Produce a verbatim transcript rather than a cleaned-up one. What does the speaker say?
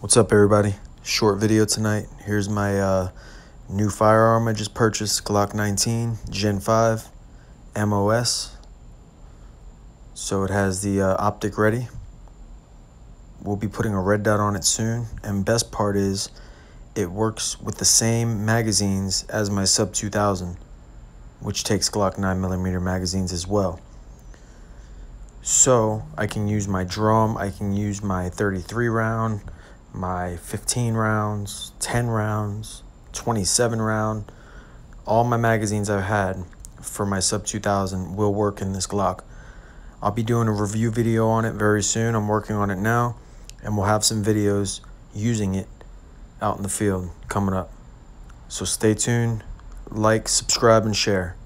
What's up, everybody? Short video tonight. Here's my uh, new firearm I just purchased, Glock nineteen gen five M O S. So it has the uh, optic ready. We'll be putting a red dot on it soon. And best part is it works with the same magazines as my sub two thousand, which takes Glock nine millimeter magazines as well. So I can use my drum, I can use my thirty-three round, my fifteen rounds, ten rounds, twenty-seven round. All my magazines I've had for my sub two thousand will work in this Glock. I'll be doing a review video on it very soon. I'm working on it now, and we'll have some videos using it out in the field coming up. So stay tuned, like, subscribe, and share.